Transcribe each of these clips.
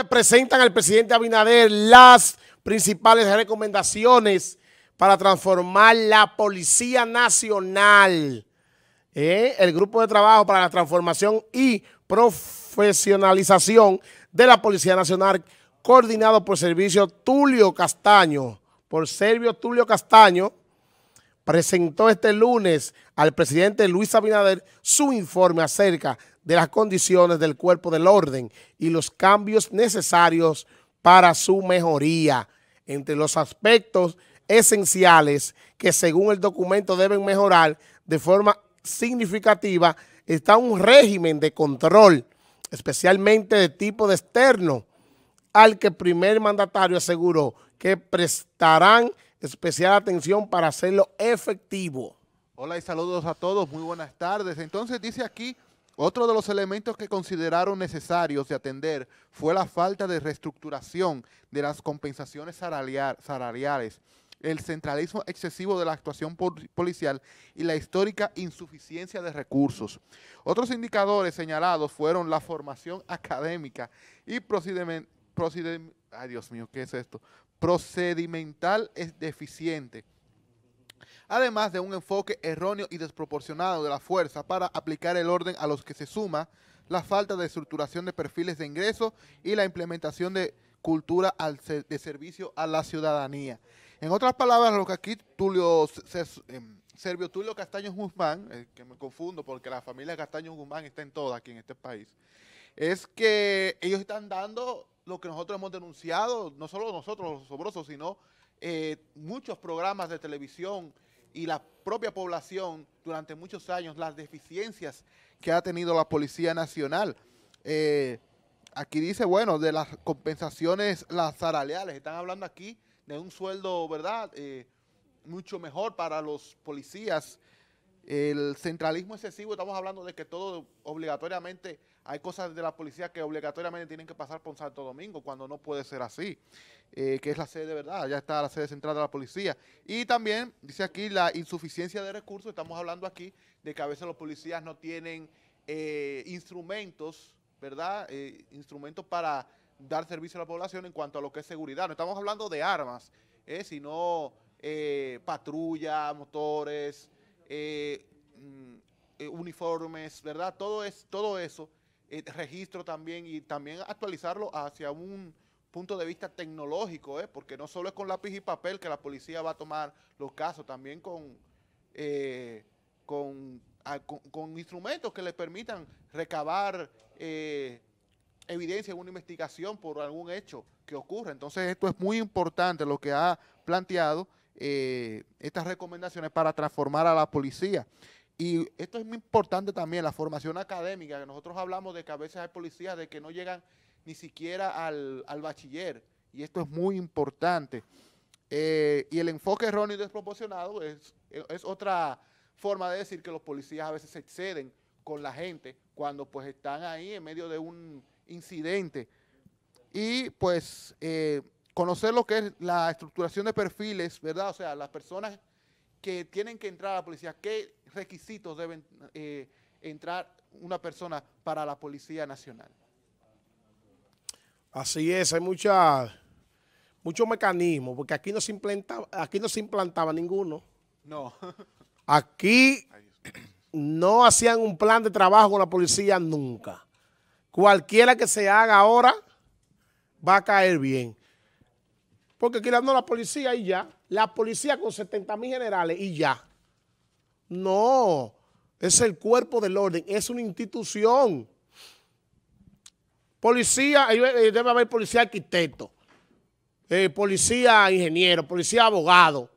autoridades presentan al presidente Abinader las principales recomendaciones para transformar la Policía Nacional. El grupo de trabajo para la transformación y profesionalización de la Policía Nacional, coordinado por Servio Tulio Castaño, presentó este lunes al presidente Luis Abinader su informe acerca de las condiciones del cuerpo del orden y los cambios necesarios para su mejoría. Entre los aspectos esenciales que según el documento deben mejorar de forma significativa está un régimen de control, especialmente de tipo de externo, al que el primer mandatario aseguró que prestarán especial atención para hacerlo efectivo. Hola y saludos a todos, muy buenas tardes. Entonces dice aquí, otro de los elementos que consideraron necesarios de atender fue la falta de reestructuración de las compensaciones salariales, el centralismo excesivo de la actuación policial y la histórica insuficiencia de recursos. Otros indicadores señalados fueron la formación académica y procedimental es deficiente, además de un enfoque erróneo y desproporcionado de la fuerza para aplicar el orden, a los que se suma la falta de estructuración de perfiles de ingreso y la implementación de cultura de servicio a la ciudadanía. En otras palabras, lo que aquí Servio Tulio Castaño Guzmán, que me confundo porque la familia Castaño Guzmán está en toda aquí en este país, es que ellos están dando lo que nosotros hemos denunciado, no solo nosotros los sobrosos, sino muchos programas de televisión y la propia población durante muchos años, las deficiencias que ha tenido la Policía Nacional. Aquí dice, bueno, de las compensaciones salariales, están hablando aquí de un sueldo, ¿verdad?, mucho mejor para los policías. El centralismo excesivo, estamos hablando de que todo obligatoriamente, hay cosas de la policía que obligatoriamente tienen que pasar por Santo Domingo, cuando no puede ser así, que es la sede, ¿verdad? Ya está la sede central de la policía. Y también, dice aquí, la insuficiencia de recursos, estamos hablando aquí de que a veces los policías no tienen instrumentos, ¿verdad? Instrumentos para dar servicio a la población en cuanto a lo que es seguridad. No estamos hablando de armas, sino patrulla, motores, uniformes, ¿verdad? Todo eso, registro también, y también actualizarlo hacia un punto de vista tecnológico, porque no solo es con lápiz y papel que la policía va a tomar los casos, también con instrumentos que le permitan recabar evidencia en una investigación por algún hecho que ocurra. Entonces esto es muy importante lo que ha planteado estas recomendaciones para transformar a la policía. Y esto es muy importante también, la formación académica, que nosotros hablamos de que a veces hay policías de que no llegan ni siquiera al bachiller, y esto es muy importante. Y el enfoque erróneo y desproporcionado es otra forma de decir que los policías a veces se exceden con la gente cuando pues están ahí en medio de un incidente. Y pues conocer lo que es la estructuración de perfiles, ¿verdad? O sea, las personas que tienen que entrar a la policía, ¿qué requisitos deben entrar una persona para la Policía Nacional? Así es, hay muchos mecanismos, porque aquí no se implantaba ninguno. No. Aquí no hacían un plan de trabajo con la policía nunca. Cualquiera que se haga ahora va a caer bien. Porque aquí la policía y ya. La policía con 70.000 generales y ya. No, es el cuerpo del orden, es una institución. Policía, debe haber policía arquitecto, policía ingeniero, policía abogado.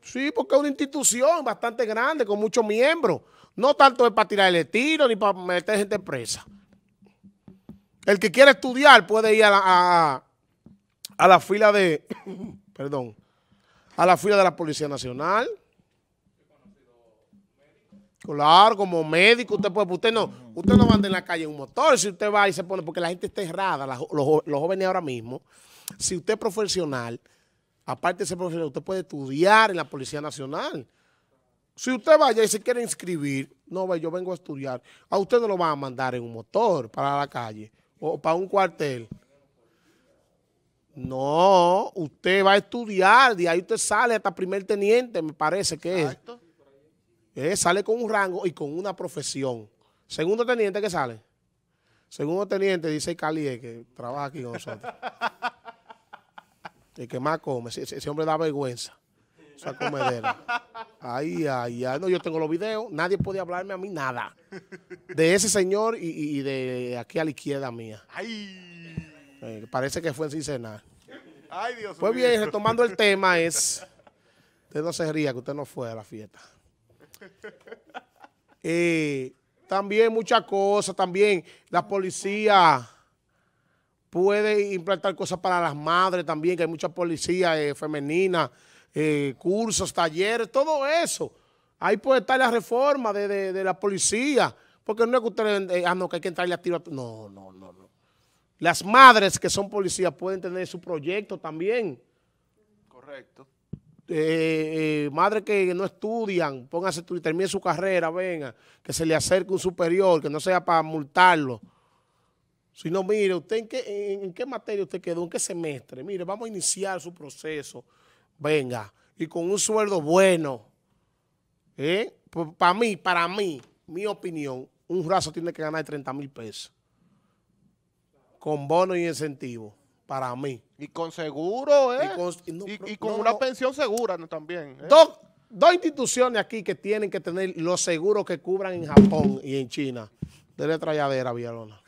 Sí, porque es una institución bastante grande, con muchos miembros. No tanto es para tirarle tiro ni para meter gente presa. El que quiere estudiar puede ir a la fila de, perdón, a la fila de la Policía Nacional. Claro, como médico, usted no anda en la calle en un motor, si usted va y se pone, porque la gente está errada, los jóvenes ahora mismo. Si usted es profesional, aparte de ser profesional, usted puede estudiar en la Policía Nacional. Si usted vaya y se quiere inscribir, no, yo vengo a estudiar, a usted no lo van a mandar en un motor para la calle. o para un cuartel. No, usted va a estudiar, de ahí usted sale hasta primer teniente, me parece que es. Sale con un rango y con una profesión. Segundo teniente, ¿qué sale? Segundo teniente, dice Cali, que trabaja aquí con nosotros. El que más come, ese hombre da vergüenza. Esa comedera. Ay, ay, ay. No, yo tengo los videos, nadie puede hablarme a mí nada. De ese señor y de aquí a la izquierda mía. Ay. Parece que fue en Cincena. Ay, Dios mío. Pues bien, retomando el tema es... Usted no se ría, que usted no fue a la fiesta. También muchas cosas, también la policía puede implantar cosas para las madres también, que hay muchas policías femeninas, cursos, talleres, todo eso. Ahí puede estar la reforma de la policía, porque no es que usted, no, que hay que entrarle a tiro. No, no, no, no. Las madres que son policías pueden tener su proyecto también. Correcto. Madres que no estudian, pónganse, terminen su carrera, venga, que se le acerque un superior, que no sea para multarlo. Si no, mire, usted en qué materia usted quedó, en qué semestre, mire, vamos a iniciar su proceso, venga, y con un sueldo bueno. Pues para mí, mi opinión, un raso tiene que ganar 30,000 pesos. Con bono y incentivo, para mí. Y con seguro, ¿eh? Y con una pensión segura, ¿no? También. Dos instituciones aquí que tienen que tener los seguros que cubran en Japón y en China. De letra lladera, Villalona.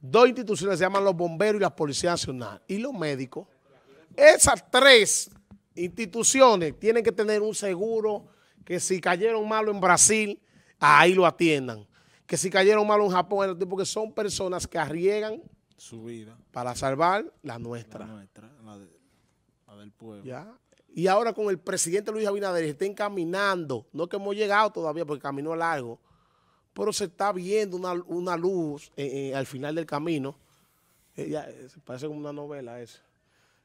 Dos instituciones se llaman los bomberos y la Policía Nacional. Y los médicos. Esas tres instituciones tienen que tener un seguro que si cayeron malo en Brasil, ahí lo atiendan. Que si cayeron mal en Japón, porque son personas que arriesgan su vida para salvar la nuestra. La del pueblo. ¿Ya? Y ahora con el presidente Luis Abinader, estén caminando, no que hemos llegado todavía porque camino largo, pero se está viendo una luz al final del camino. Parece como una novela eso.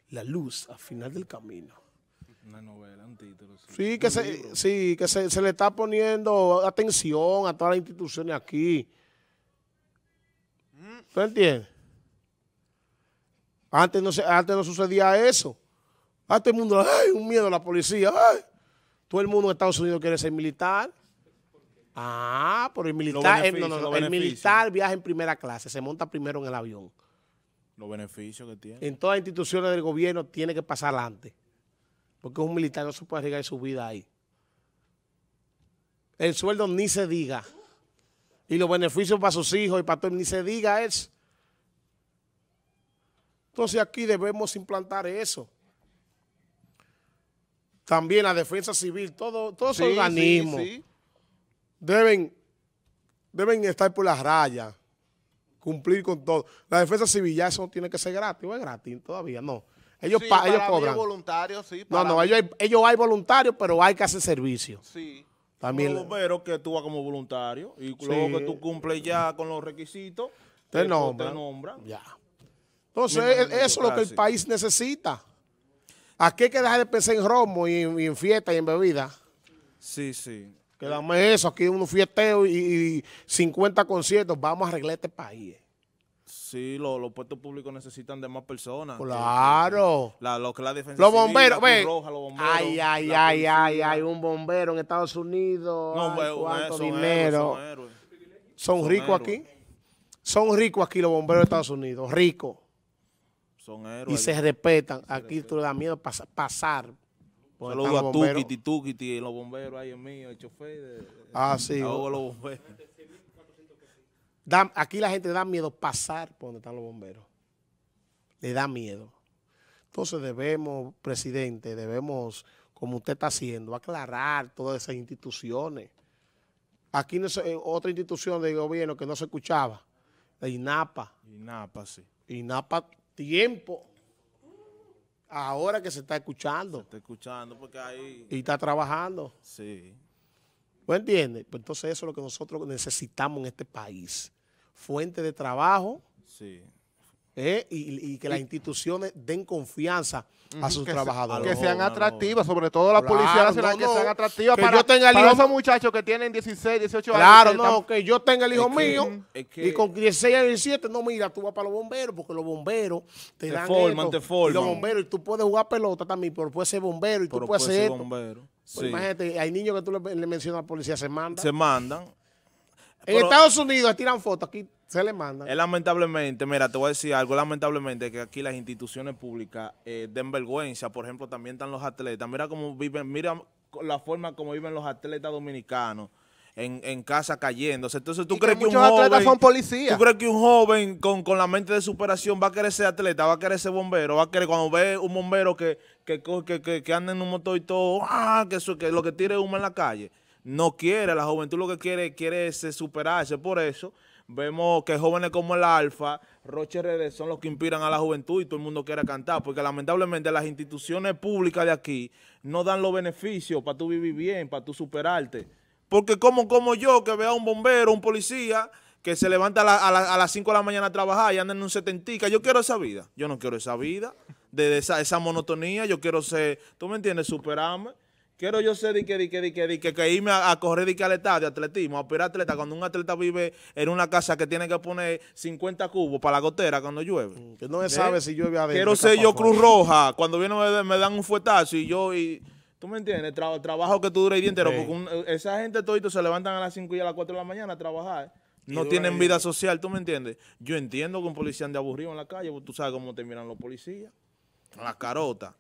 La luz al final del camino. Una novela, un título. Sí, que se le está poniendo atención a todas las instituciones aquí. ¿Tú entiendes? Antes no sucedía eso. Antes el mundo, ¡ay! Un miedo a la policía. ¡Ay! Todo el mundo en Estados Unidos quiere ser militar. Ah, pero el militar, el militar viaja en primera clase, se monta primero en el avión. Los beneficios que tiene. En todas las instituciones del gobierno tiene que pasar antes. Porque un militar no se puede arriesgar su vida ahí. El sueldo ni se diga. Y los beneficios para sus hijos y para todo, ni se diga eso. Entonces aquí debemos implantar eso. También la defensa civil, todos esos organismos deben estar por las rayas, cumplir con todo. La defensa civil ya eso tiene que ser gratis, o es gratis todavía, no. Ellos cobran. Hay voluntarios, sí. Ellos hay voluntarios, pero hay que hacer servicio. Sí. También. Los bomberos que tú vas como voluntario y luego que tú cumples ya con los requisitos, te nombran. Ya. Entonces, eso es lo que el país necesita. Aquí hay que dejar de pensar en romo y en fiesta y en bebida. Sí, sí. Quédame eso, aquí unos fiesteos y 50 conciertos. Vamos a arreglar este país. Sí, los puestos públicos necesitan de más personas. Claro. Los bomberos. Ay, un bombero en Estados Unidos. Son ricos aquí. Son ricos aquí los bomberos de Estados Unidos. Ricos. Son héroes. Y se respetan. Aquí tú le das miedo pasar. Saludos a Tuquiti, los bomberos ahí en mí, el chofer. Sí. Los bomberos. Aquí la gente da miedo pasar por donde están los bomberos. Le da miedo. Entonces debemos, presidente, como usted está haciendo, aclarar todas esas instituciones. Aquí no es otra institución de gobierno que no se escuchaba, la INAPA. INAPA, sí. INAPA, tiempo. Ahora que se está escuchando. Se está escuchando porque ahí... Y está trabajando. Sí. ¿Tú entiendes? Pues entonces eso es lo que nosotros necesitamos en este país. Fuente de trabajo, sí. y que las instituciones den confianza a sus trabajadores. Que sean atractivas, sobre todo la Policía Nacional, que sean atractivas para esos muchachos que tienen 16, 18 años. Claro, no, que yo tenga el hijo mío y con 16 a 17, no, mira, tú vas para los bomberos, porque los bomberos te dan forman, te forman. Los bomberos, y tú puedes jugar pelota también, pero puedes ser bombero y tú puedes ser bombero. Pues imagínate, hay niños que tú le mencionas a la policía, se mandan. Se mandan. En Estados Unidos tiran fotos, aquí se les mandan. Lamentablemente, mira, te voy a decir algo, lamentablemente que aquí las instituciones públicas den vergüenza. Por ejemplo, también están los atletas. Mira cómo viven, mira la forma como viven los atletas dominicanos en casa cayéndose. Entonces, ¿tú crees que muchos atletas son policías? ¿Tú crees que un joven con la mente de superación va a querer ser atleta, va a querer ser bombero, va a querer, cuando ve un bombero que anda en un motor y todo, que lo que tire humo en la calle? No quiere, la juventud lo que quiere es superarse. Por eso vemos que jóvenes como el Alfa, Roche, Redes son los que inspiran a la juventud y todo el mundo quiere cantar, porque lamentablemente las instituciones públicas de aquí no dan los beneficios para tú vivir bien, para tú superarte. Porque como yo que veo a un bombero, un policía que se levanta a las 5 de la mañana a trabajar y anda en un 70, yo quiero esa vida. Yo no quiero esa vida, de esa monotonía, yo quiero ser, ¿tú me entiendes?, superarme. Quiero yo ser que irme a correr al estadio de atletismo, a operar atleta, cuando un atleta vive en una casa que tiene que poner 50 cubos para la gotera cuando llueve. Que no se sabe si llueve adentro. Quiero ser yo Cruz Roja, cuando viene me dan un fuetazo y yo, ¿tú me entiendes? Trabajo que tú dure el día entero, porque esa gente todito se levantan a las 5 y a las 4 de la mañana a trabajar. No tienen vida social, ¿tú me entiendes? Yo entiendo que un policía anda aburrido en la calle, tú sabes cómo terminan los policías, con las carotas.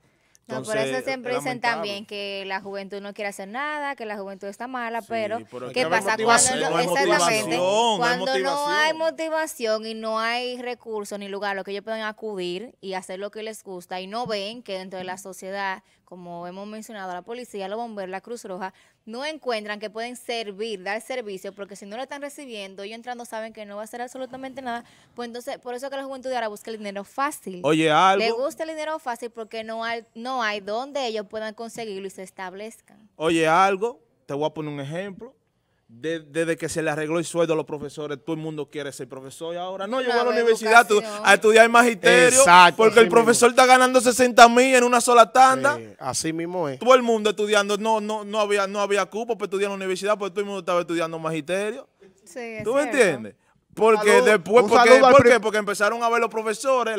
Entonces, no, por eso siempre dicen también que la juventud no quiere hacer nada, que la juventud está mala, sí, pero ¿qué pasa cuando no hay motivación y no hay recursos ni lugar a los que ellos puedan acudir y hacer lo que les gusta y no ven que dentro de la sociedad, como hemos mencionado, la policía, los bomberos, la Cruz Roja, no encuentran que pueden servir, dar servicio, porque si no lo están recibiendo, ellos entrando saben que no va a hacer absolutamente nada, pues entonces, por eso que la juventud de ahora busca el dinero fácil. Oye, algo. Le gusta el dinero fácil porque no hay donde ellos puedan conseguirlo y se establezcan. Oye, algo, te voy a poner un ejemplo. Desde que se le arregló el sueldo a los profesores, todo el mundo quiere ser profesor y ahora no, yo voy a la universidad a estudiar magisterio. Exacto, porque el profesor mismo está ganando 60,000 en una sola tanda. Así mismo es. Todo el mundo estudiando, no había cupo para estudiar en la universidad, porque todo el mundo estaba estudiando magisterio. Sí, ¿tú me entiendes? Porque porque empezaron a ver los profesores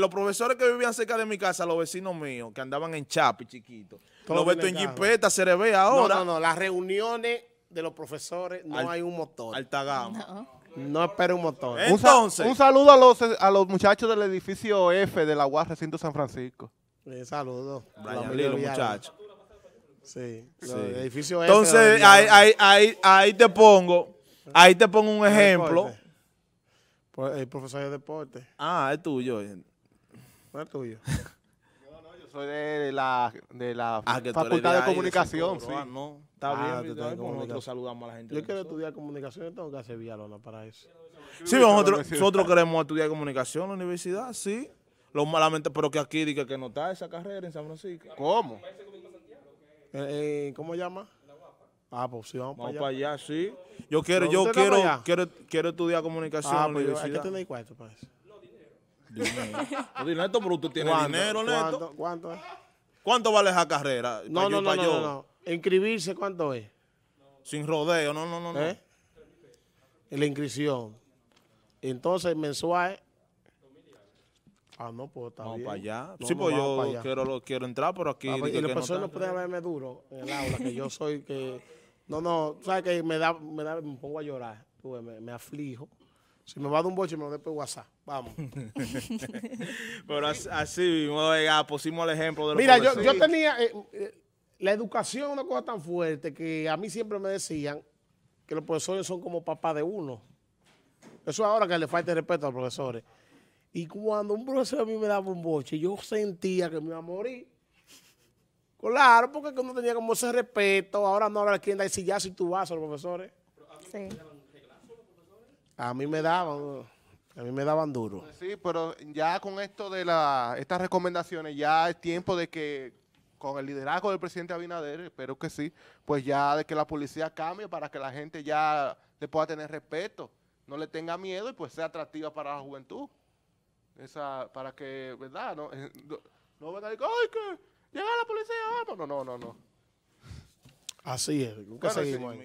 que vivían cerca de mi casa, los vecinos míos, que andaban en chapi chiquitos. Los veto en jipeta, se le ve ahora. No, las reuniones de los profesores, no hay un motor. Alta gama. No espera un motor. Entonces, un saludo a los muchachos del edificio F de la UAS Recinto San Francisco. Saludos. Los muchachos. Sí. El edificio F. Entonces, ahí te pongo un ejemplo. El profesor de deporte. Es tuyo. No es tuyo. Soy de la Facultad de Comunicación, sí. No, está bien, nosotros saludamos a la gente. Yo quiero estudiar comunicación, yo tengo que hacer Villalona para eso. Sí, nosotros queremos estudiar comunicación en la universidad, sí. Pero que aquí diga que no está esa carrera en San Francisco. ¿Cómo? ¿Cómo llama? Pues sí, vamos para allá, sí. Yo quiero estudiar comunicación en la universidad. Hay que tener cuarto para eso. Neto, pero tú tienes dinero, Neto. ¿Cuánto es? ¿Cuánto vale esa carrera? No. ¿Inscribirse cuánto es? Sin rodeo, no. La inscripción. Entonces, mensual. No, pues está bien. Vamos para allá. Sí, pues yo quiero entrar, pero aquí. Y las personas no pueden verme duro en el aula, que yo soy que. Sabes que me pongo a llorar. Me aflijo. Si me va a dar un boche, me lo después WhatsApp. Vamos. Pero así mismo, pusimos el ejemplo de los profesores. Mira, yo tenía... la educación es una cosa tan fuerte que a mí siempre me decían que los profesores son como papás de uno. Eso ahora que le falta el respeto a los profesores. Y cuando un profesor a mí me daba un boche, yo sentía que me iba a morir. Claro, porque uno tenía como ese respeto. Ahora no, ahora quién da el sillazo y tú vas a los profesores. Sí. A mí me daban duro. Sí, pero ya con esto de estas recomendaciones, ya es tiempo de que, con el liderazgo del presidente Abinader, espero que sí, pues ya de que la policía cambie para que la gente ya le pueda tener respeto, no le tenga miedo y pues sea atractiva para la juventud. esa, para que, ¿verdad? No van a decir, ¡ay, que llega la policía! Vamos. No, no, no, no. Así es, nunca seguimos ahí.